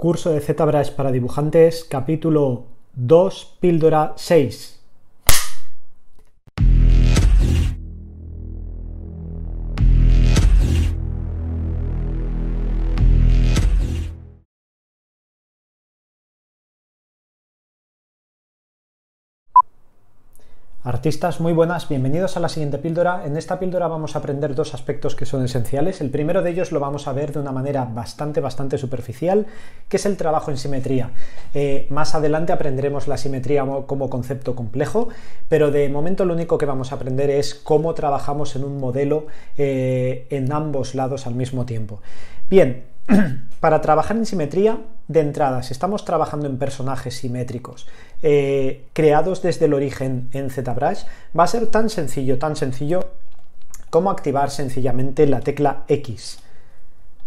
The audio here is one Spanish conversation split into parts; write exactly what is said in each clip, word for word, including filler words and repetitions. Curso de ZBrush para dibujantes, capítulo dos, píldora seis. Artistas, muy buenas, bienvenidos a la siguiente píldora. En esta píldora vamos a aprender dos aspectos que son esenciales. El primero de ellos lo vamos a ver de una manera bastante, bastante superficial, que es el trabajo en simetría. Eh, más adelante aprenderemos la simetría como concepto complejo, pero de momento lo único que vamos a aprender es cómo trabajamos en un modelo eh, en ambos lados al mismo tiempo. Bien. Para trabajar en simetría, de entrada, si estamos trabajando en personajes simétricos eh, creados desde el origen en ZBrush, va a ser tan sencillo, tan sencillo como activar sencillamente la tecla X.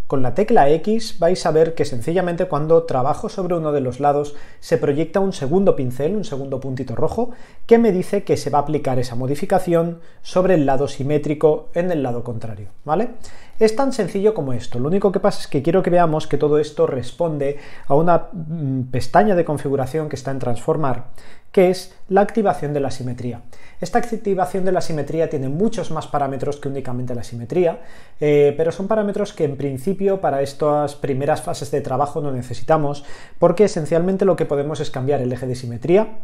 Con la tecla X vais a ver que sencillamente cuando trabajo sobre uno de los lados se proyecta un segundo pincel, un segundo puntito rojo, que me dice que se va a aplicar esa modificación sobre el lado simétrico en el lado contrario, ¿vale? Es tan sencillo como esto. Lo único que pasa es que quiero que veamos que todo esto responde a una pestaña de configuración que está en Transformar, que es la activación de la simetría. Esta activación de la simetría tiene muchos más parámetros que únicamente la simetría, eh, pero son parámetros que en principio para estas primeras fases de trabajo no necesitamos, porque esencialmente lo que podemos es cambiar el eje de simetría.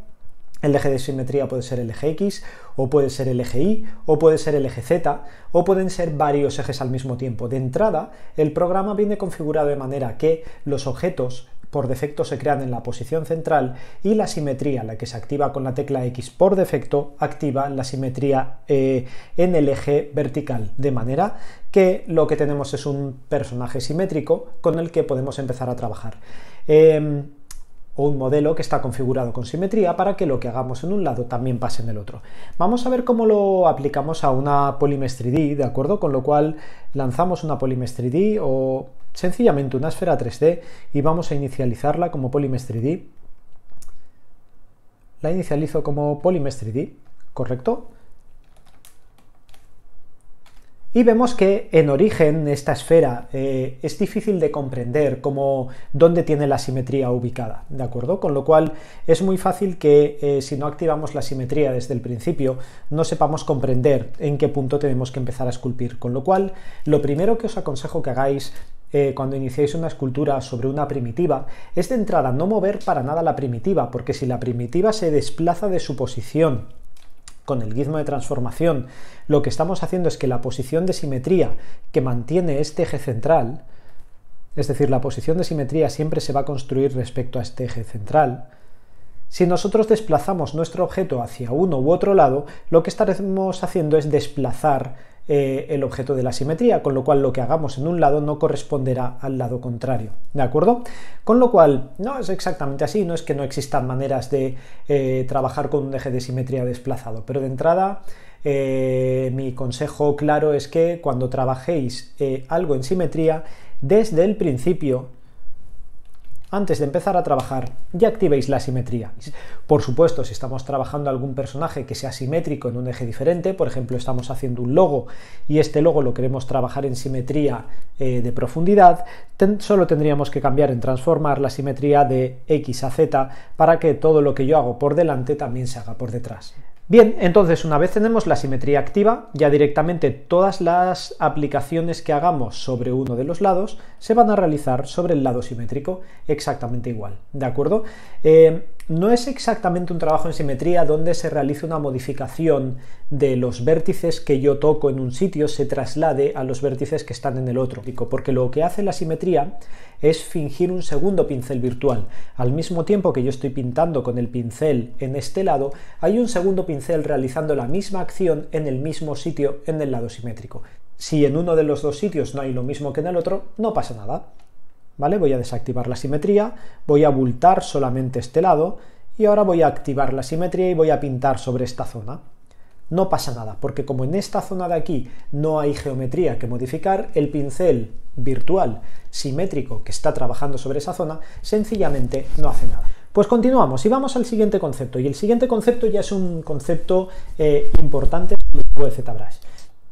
El eje de simetría puede ser el eje X, o puede ser el eje Y, o puede ser el eje Z, o pueden ser varios ejes al mismo tiempo. De entrada, el programa viene configurado de manera que los objetos por defecto se crean en la posición central y la simetría, la que se activa con la tecla X por defecto, activa la simetría eh, en el eje vertical, de manera que lo que tenemos es un personaje simétrico con el que podemos empezar a trabajar. Eh, o un modelo que está configurado con simetría para que lo que hagamos en un lado también pase en el otro. Vamos a ver cómo lo aplicamos a una polymesh tres D, ¿de acuerdo? Con lo cual lanzamos una polymesh tres D o sencillamente una esfera tres D y vamos a inicializarla como polymesh tres D. La inicializo como polymesh tres D, ¿correcto? Y vemos que en origen esta esfera eh, es difícil de comprender como dónde tiene la simetría ubicada, ¿de acuerdo? Con lo cual es muy fácil que eh, si no activamos la simetría desde el principio no sepamos comprender en qué punto tenemos que empezar a esculpir. Con lo cual lo primero que os aconsejo que hagáis Eh, cuando iniciéis una escultura sobre una primitiva, es de entrada no mover para nada la primitiva, porque si la primitiva se desplaza de su posición con el gizmo de transformación, lo que estamos haciendo es que la posición de simetría que mantiene este eje central, es decir, la posición de simetría siempre se va a construir respecto a este eje central. Si nosotros desplazamos nuestro objeto hacia uno u otro lado, lo que estaremos haciendo es desplazar el objeto de la simetría, con lo cual lo que hagamos en un lado no corresponderá al lado contrario, ¿de acuerdo? Con lo cual no es exactamente así, no es que no existan maneras de eh, trabajar con un eje de simetría desplazado, pero de entrada eh, mi consejo claro es que cuando trabajéis eh, algo en simetría, desde el principio, antes de empezar a trabajar, ya activéis la simetría. Por supuesto, si estamos trabajando algún personaje que sea simétrico en un eje diferente, por ejemplo, estamos haciendo un logo y este logo lo queremos trabajar en simetría eh, de profundidad, ten, solo tendríamos que cambiar en transformar la simetría de X a Z para que todo lo que yo hago por delante también se haga por detrás. Bien, entonces una vez tenemos la simetría activa, ya directamente todas las aplicaciones que hagamos sobre uno de los lados se van a realizar sobre el lado simétrico exactamente igual, ¿de acuerdo? Eh, no es exactamente un trabajo en simetría donde se realiza una modificación de los vértices que yo toco en un sitio se traslade a los vértices que están en el otro, porque lo que hace la simetría es fingir un segundo pincel virtual. Al mismo tiempo que yo estoy pintando con el pincel en este lado, hay un segundo pincel realizando la misma acción en el mismo sitio en el lado simétrico. Si en uno de los dos sitios no hay lo mismo que en el otro, no pasa nada, ¿vale? Voy a desactivar la simetría, voy a abultar solamente este lado y ahora voy a activar la simetría y voy a pintar sobre esta zona. No pasa nada, porque como en esta zona de aquí no hay geometría que modificar, el pincel virtual simétrico que está trabajando sobre esa zona sencillamente no hace nada. Pues continuamos y vamos al siguiente concepto, y el siguiente concepto ya es un concepto eh, importante de ZBrush.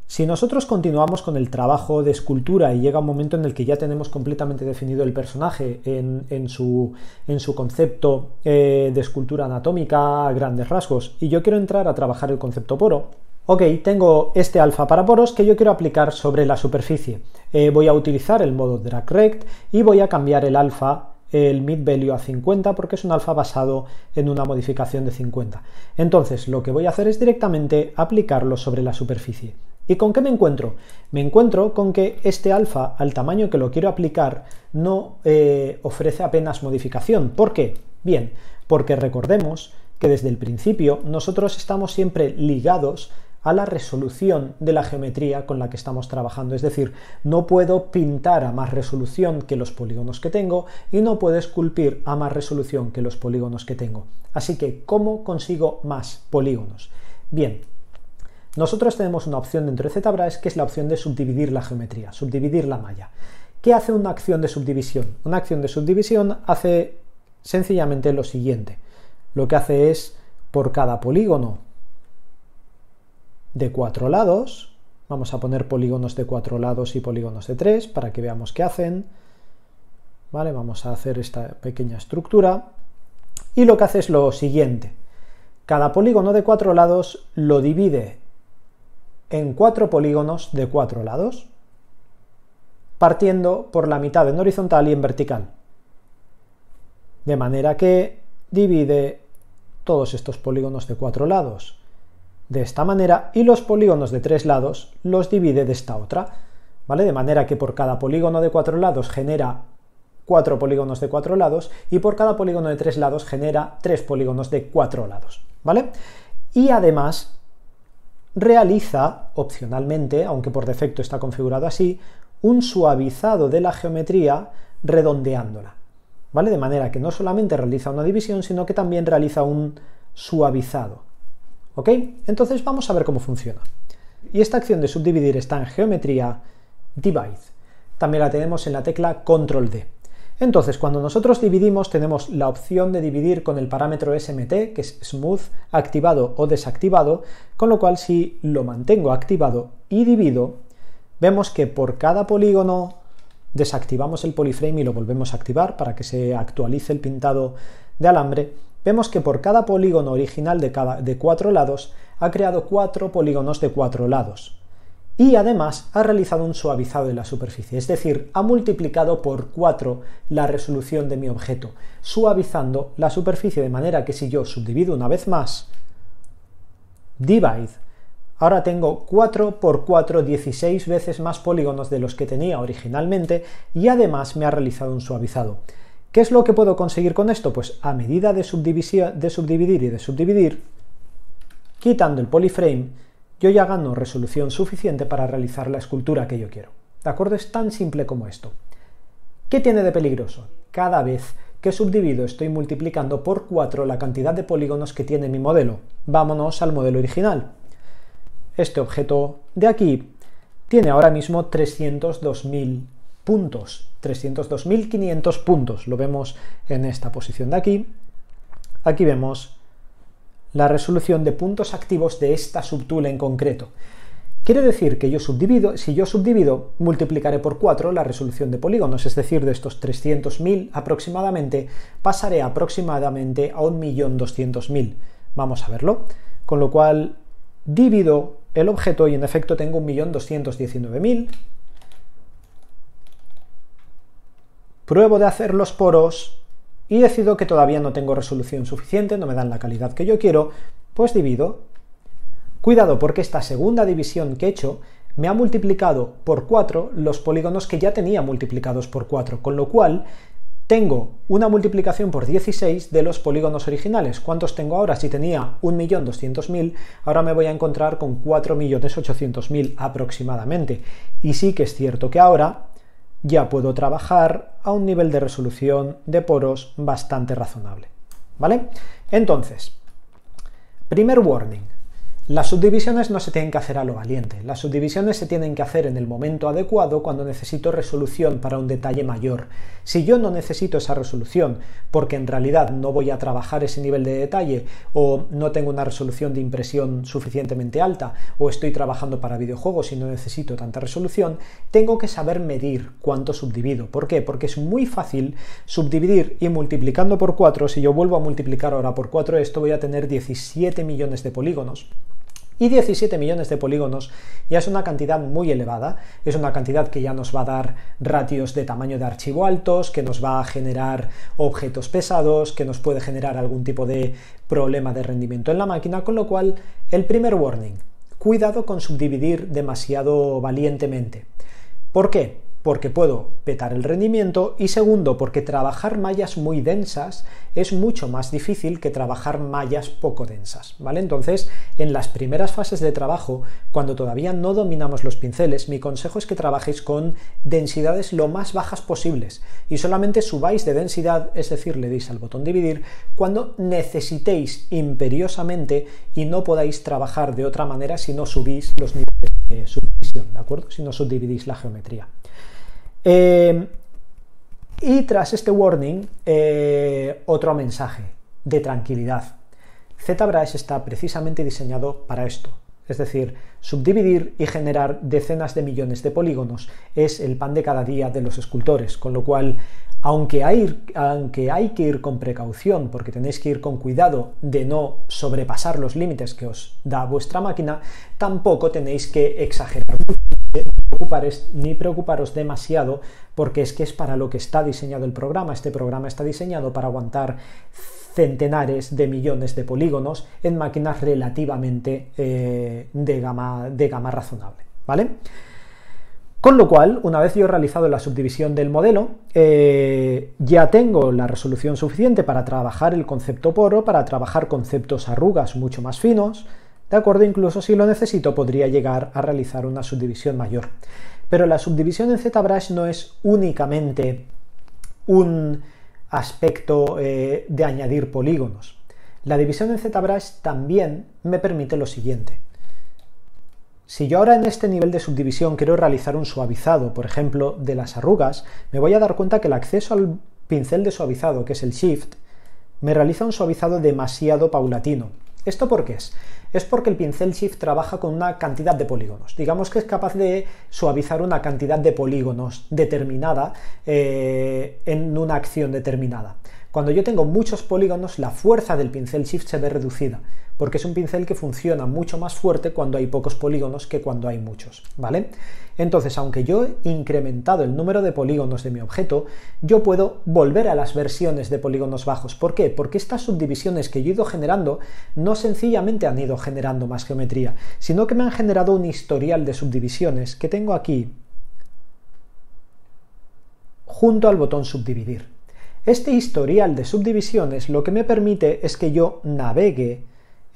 Si nosotros continuamos con el trabajo de escultura y llega un momento en el que ya tenemos completamente definido el personaje en, en, su, en su concepto eh, de escultura anatómica a grandes rasgos, y yo quiero entrar a trabajar el concepto poro, ok, tengo este alfa para poros que yo quiero aplicar sobre la superficie. Eh, voy a utilizar el modo drag rect y voy a cambiar el alfa, el mid value, a cincuenta, porque es un alfa basado en una modificación de cincuenta. Entonces lo que voy a hacer es directamente aplicarlo sobre la superficie. ¿Y con qué me encuentro? Me encuentro con que este alfa, al tamaño que lo quiero aplicar, no eh, ofrece apenas modificación. ¿Por qué? Bien, porque recordemos que desde el principio nosotros estamos siempre ligados a la resolución de la geometría con la que estamos trabajando. Es decir, no puedo pintar a más resolución que los polígonos que tengo y no puedo esculpir a más resolución que los polígonos que tengo. Así que, ¿cómo consigo más polígonos? Bien. Nosotros tenemos una opción dentro de ZBrush que es la opción de subdividir la geometría, subdividir la malla. ¿Qué hace una acción de subdivisión? Una acción de subdivisión hace sencillamente lo siguiente. Lo que hace es, por cada polígono de cuatro lados, vamos a poner polígonos de cuatro lados y polígonos de tres para que veamos qué hacen. Vale, vamos a hacer esta pequeña estructura. Y lo que hace es lo siguiente. Cada polígono de cuatro lados lo divide en cuatro polígonos de cuatro lados, partiendo por la mitad en horizontal y en vertical. De manera que divide todos estos polígonos de cuatro lados de esta manera y los polígonos de tres lados los divide de esta otra, ¿vale? De manera que por cada polígono de cuatro lados genera cuatro polígonos de cuatro lados y por cada polígono de tres lados genera tres polígonos de cuatro lados, ¿vale? Y además realiza, opcionalmente, aunque por defecto está configurado así, un suavizado de la geometría redondeándola, ¿vale? De manera que no solamente realiza una división, sino que también realiza un suavizado, ¿ok? Entonces vamos a ver cómo funciona. Y esta acción de subdividir está en geometría divide. También la tenemos en la tecla control D. Entonces, cuando nosotros dividimos, tenemos la opción de dividir con el parámetro S M T, que es smooth, activado o desactivado, con lo cual si lo mantengo activado y divido, vemos que por cada polígono desactivamos el polyframe y lo volvemos a activar para que se actualice el pintado de alambre. Vemos que por cada polígono original de, cada, de cuatro lados ha creado cuatro polígonos de cuatro lados. Y además ha realizado un suavizado de la superficie, es decir, ha multiplicado por cuatro la resolución de mi objeto, suavizando la superficie, de manera que si yo subdivido una vez más, divide, ahora tengo cuatro por cuatro, dieciséis veces más polígonos de los que tenía originalmente y además me ha realizado un suavizado. ¿Qué es lo que puedo conseguir con esto? Pues a medida de, de subdividir y de subdividir, quitando el polyframe, yo ya gano resolución suficiente para realizar la escultura que yo quiero. ¿De acuerdo? Es tan simple como esto. ¿Qué tiene de peligroso? Cada vez que subdivido estoy multiplicando por cuatro la cantidad de polígonos que tiene mi modelo. Vámonos al modelo original. Este objeto de aquí tiene ahora mismo trescientos dos mil puntos, trescientos dos mil quinientos puntos. Lo vemos en esta posición de aquí. Aquí vemos la resolución de puntos activos de esta subtool en concreto. Quiere decir que yo subdivido, si yo subdivido, multiplicaré por cuatro la resolución de polígonos, es decir, de estos trescientos mil aproximadamente, pasaré aproximadamente a un millón doscientos mil. Vamos a verlo. Con lo cual, divido el objeto y en efecto tengo un millón doscientos diecinueve mil. Pruebo de hacer los poros y decido que todavía no tengo resolución suficiente, no me dan la calidad que yo quiero, pues divido. Cuidado, porque esta segunda división que he hecho me ha multiplicado por cuatro los polígonos que ya tenía multiplicados por cuatro, con lo cual tengo una multiplicación por dieciséis de los polígonos originales. ¿Cuántos tengo ahora? Si tenía un millón doscientos mil, ahora me voy a encontrar con cuatro millones ochocientos mil aproximadamente. Y sí que es cierto que ahora ya puedo trabajar a un nivel de resolución de poros bastante razonable, ¿vale? Entonces, primer warning, Las subdivisiones no se tienen que hacer a lo valiente, las subdivisiones se tienen que hacer en el momento adecuado cuando necesito resolución para un detalle mayor. Si yo no necesito esa resolución porque en realidad no voy a trabajar ese nivel de detalle o no tengo una resolución de impresión suficientemente alta o estoy trabajando para videojuegos y no necesito tanta resolución, tengo que saber medir cuánto subdivido. ¿Por qué? Porque es muy fácil subdividir y multiplicando por cuatro, si yo vuelvo a multiplicar ahora por cuatro esto voy a tener diecisiete millones de polígonos. Y diecisiete millones de polígonos ya es una cantidad muy elevada, es una cantidad que ya nos va a dar ratios de tamaño de archivo altos, que nos va a generar objetos pesados, que nos puede generar algún tipo de problema de rendimiento en la máquina, con lo cual el primer warning, cuidado con subdividir demasiado valientemente. ¿Por qué? Porque puedo petar el rendimiento y segundo, porque trabajar mallas muy densas es mucho más difícil que trabajar mallas poco densas, ¿vale? Entonces, en las primeras fases de trabajo, cuando todavía no dominamos los pinceles, mi consejo es que trabajéis con densidades lo más bajas posibles y solamente subáis de densidad, es decir, le deis al botón dividir, cuando necesitéis imperiosamente y no podáis trabajar de otra manera si no subís los niveles de subdivisión, ¿de acuerdo? Si no subdividís la geometría. Eh, y tras este warning, eh, otro mensaje de tranquilidad. ZBrush está precisamente diseñado para esto. Es decir, subdividir y generar decenas de millones de polígonos es el pan de cada día de los escultores, con lo cual, aunque hay, aunque hay que ir con precaución, porque tenéis que ir con cuidado de no sobrepasar los límites que os da vuestra máquina, tampoco tenéis que exagerar mucho. Ni preocuparos demasiado porque es que es para lo que está diseñado el programa. Este programa está diseñado para aguantar centenares de millones de polígonos en máquinas relativamente eh, de, gama, de gama razonable, ¿vale? Con lo cual, una vez yo he realizado la subdivisión del modelo, eh, ya tengo la resolución suficiente para trabajar el concepto poro, para trabajar conceptos arrugas mucho más finos. De acuerdo, incluso si lo necesito podría llegar a realizar una subdivisión mayor. Pero la subdivisión en ZBrush no es únicamente un aspecto eh, de añadir polígonos. La división en ZBrush también me permite lo siguiente. Si yo ahora en este nivel de subdivisión quiero realizar un suavizado, por ejemplo, de las arrugas, me voy a dar cuenta que el acceso al pincel de suavizado, que es el Shift, me realiza un suavizado demasiado paulatino. ¿Esto por qué es? Es porque el pincel Shift trabaja con una cantidad de polígonos. Digamos que es capaz de suavizar una cantidad de polígonos determinada eh, en una acción determinada. Cuando yo tengo muchos polígonos, la fuerza del pincel Shift se ve reducida, porque es un pincel que funciona mucho más fuerte cuando hay pocos polígonos que cuando hay muchos, ¿vale? Entonces, aunque yo he incrementado el número de polígonos de mi objeto, yo puedo volver a las versiones de polígonos bajos. ¿Por qué? Porque estas subdivisiones que yo he ido generando no sencillamente han ido generando más geometría, sino que me han generado un historial de subdivisiones que tengo aquí junto al botón subdividir. Este historial de subdivisiones lo que me permite es que yo navegue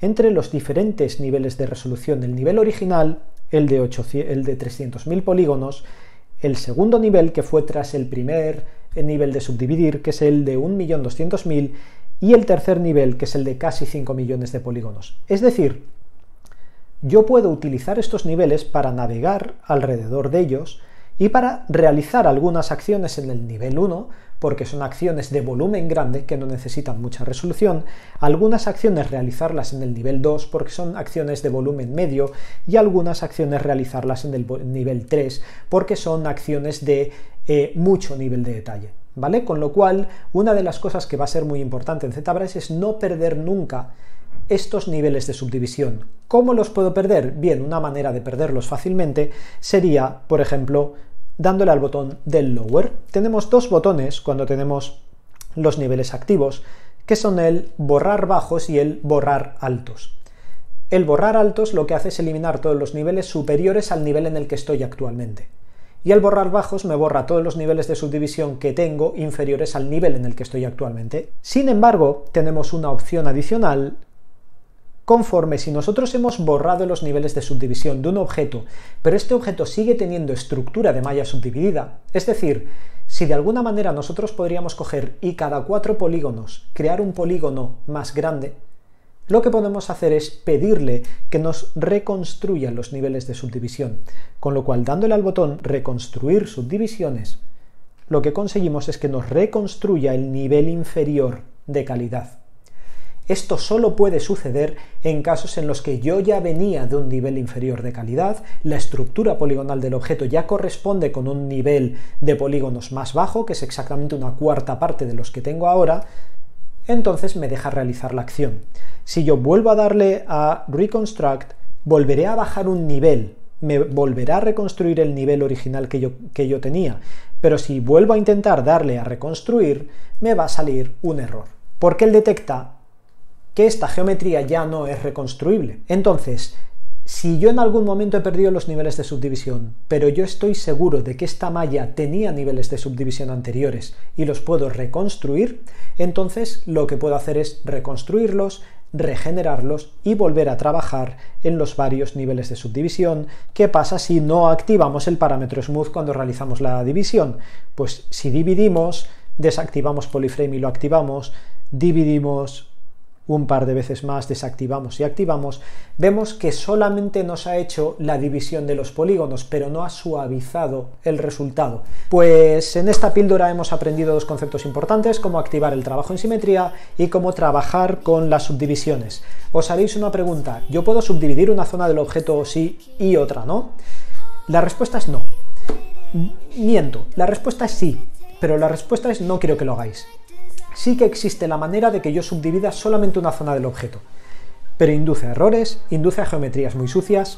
entre los diferentes niveles de resolución. El nivel original, el de, de trescientos mil polígonos, el segundo nivel que fue tras el primer nivel de subdividir, que es el de un millón doscientos mil, y el tercer nivel, que es el de casi cinco millones de polígonos. Es decir, yo puedo utilizar estos niveles para navegar alrededor de ellos y para realizar algunas acciones en el nivel uno, porque son acciones de volumen grande que no necesitan mucha resolución, algunas acciones realizarlas en el nivel dos porque son acciones de volumen medio y algunas acciones realizarlas en el nivel tres porque son acciones de eh, mucho nivel de detalle, ¿vale? Con lo cual, una de las cosas que va a ser muy importante en ZBrush es no perder nunca estos niveles de subdivisión. ¿Cómo los puedo perder? Bien, una manera de perderlos fácilmente sería, por ejemplo, dándole al botón del Lower. Tenemos dos botones cuando tenemos los niveles activos, que son el borrar bajos y el borrar altos. El borrar altos lo que hace es eliminar todos los niveles superiores al nivel en el que estoy actualmente. Y el borrar bajos me borra todos los niveles de subdivisión que tengo inferiores al nivel en el que estoy actualmente. Sin embargo, tenemos una opción adicional. Conforme si nosotros hemos borrado los niveles de subdivisión de un objeto, pero este objeto sigue teniendo estructura de malla subdividida, es decir, si de alguna manera nosotros podríamos coger y cada cuatro polígonos crear un polígono más grande, lo que podemos hacer es pedirle que nos reconstruya los niveles de subdivisión, con lo cual dándole al botón reconstruir subdivisiones, lo que conseguimos es que nos reconstruya el nivel inferior de calidad. Esto solo puede suceder en casos en los que yo ya venía de un nivel inferior de calidad, la estructura poligonal del objeto ya corresponde con un nivel de polígonos más bajo, que es exactamente una cuarta parte de los que tengo ahora, entonces me deja realizar la acción. Si yo vuelvo a darle a Reconstruct, volveré a bajar un nivel, me volverá a reconstruir el nivel original que yo, que yo tenía, pero si vuelvo a intentar darle a reconstruir, me va a salir un error, porque él detecta que esta geometría ya no es reconstruible. Entonces, si yo en algún momento he perdido los niveles de subdivisión, pero yo estoy seguro de que esta malla tenía niveles de subdivisión anteriores y los puedo reconstruir, entonces lo que puedo hacer es reconstruirlos, regenerarlos y volver a trabajar en los varios niveles de subdivisión. ¿Qué pasa si no activamos el parámetro smooth cuando realizamos la división? Pues si dividimos, desactivamos polyframe y lo activamos, dividimos un par de veces más, desactivamos y activamos, vemos que solamente nos ha hecho la división de los polígonos, pero no ha suavizado el resultado. Pues en esta píldora hemos aprendido dos conceptos importantes, cómo activar el trabajo en simetría y cómo trabajar con las subdivisiones. Os haréis una pregunta, ¿yo puedo subdividir una zona del objeto sí y otra no? La respuesta es no. Miento, la respuesta es sí, pero la respuesta es no quiero que lo hagáis. Sí que existe la manera de que yo subdivida solamente una zona del objeto, pero induce a errores, induce a geometrías muy sucias,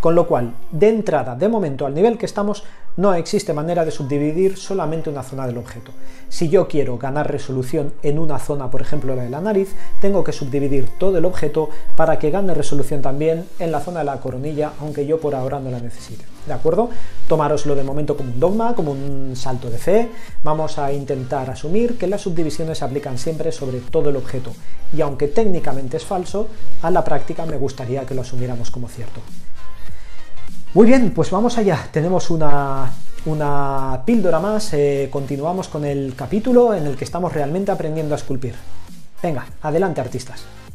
con lo cual, de entrada, de momento, al nivel que estamos, no existe manera de subdividir solamente una zona del objeto. Si yo quiero ganar resolución en una zona, por ejemplo la de la nariz, tengo que subdividir todo el objeto para que gane resolución también en la zona de la coronilla, aunque yo por ahora no la necesite. ¿De acuerdo? Tomároslo de momento como un dogma, como un salto de fe. Vamos a intentar asumir que las subdivisiones se aplican siempre sobre todo el objeto. Y aunque técnicamente es falso, a la práctica me gustaría que lo asumiéramos como cierto. Muy bien, pues vamos allá, tenemos una, una píldora más, eh, continuamos con el capítulo en el que estamos realmente aprendiendo a esculpir. Venga, adelante artistas.